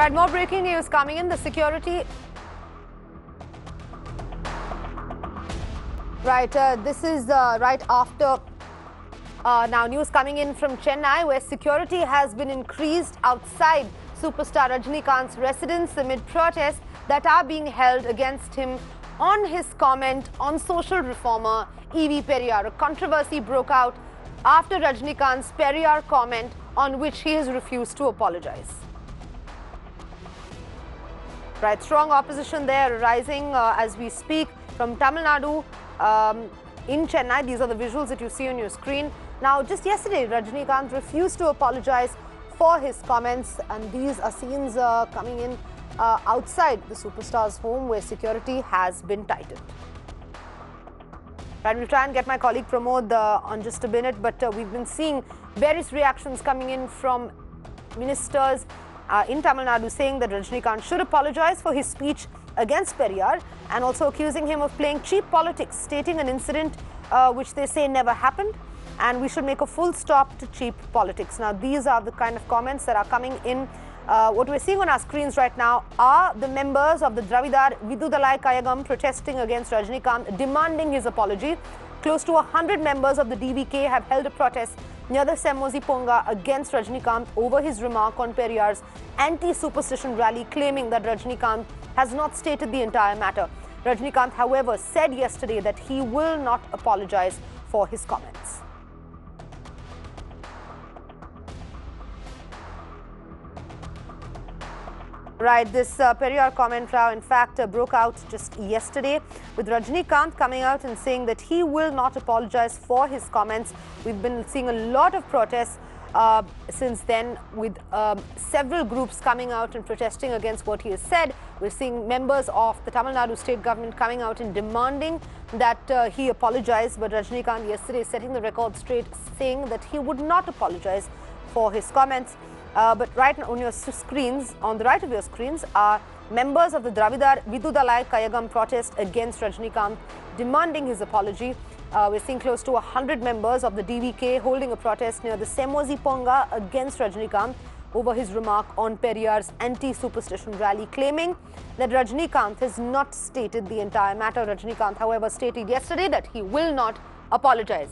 Right, more breaking news coming in. This is right after news coming in from Chennai, where security has been increased outside superstar Rajinikanth's residence amid protests that are being held against him on his comment on social reformer E.V. Periyar. A controversy broke out after Rajinikanth's Periyar comment, on which he has refused to apologize. Right, strong opposition there rising as we speak from Tamil Nadu in Chennai. These are the visuals that you see on your screen. Now, just yesterday, Rajinikanth refused to apologize for his comments, and these are scenes coming in outside the superstar's home, where security has been tightened. Right, we'll try and get my colleague Pramod on just a minute, but we've been seeing various reactions coming in from ministers in Tamil Nadu, saying that Rajinikanth should apologize for his speech against Periyar, and also accusing him of playing cheap politics, stating an incident which they say never happened, and we should make a full stop to cheap politics. Now, these are the kind of comments that are coming in. What we're seeing on our screens right now are the members of the Dravidar Viduthalai Kazhagam protesting against Rajinikanth, demanding his apology. Close to 100 members of the DVK have held a protest near the Semmozhi Poonga against Rajinikanth over his remark on Periyar's anti-superstition rally, claiming that Rajinikanth has not stated the entire matter. Rajinikanth, however, said yesterday that he will not apologize for his comments. Right, this Periyar comment now, in fact, broke out just yesterday, with Rajinikanth coming out and saying that he will not apologize for his comments. We've been seeing a lot of protests since then, with several groups coming out and protesting against what he has said. We're seeing members of the Tamil Nadu state government coming out and demanding that he apologize, but Rajinikanth yesterday setting the record straight, saying that he would not apologize for his comments. But right now on your screens, on the right of your screens, are members of the Dravidar Viduthalai Kazhagam protest against Rajinikanth, demanding his apology. We're seeing close to 100 members of the DVK holding a protest near the Semmozhi Poonga against Rajinikanth over his remark on Periyar's anti-superstition rally, claiming that Rajinikanth has not stated the entire matter. Rajinikanth, however, stated yesterday that he will not apologize.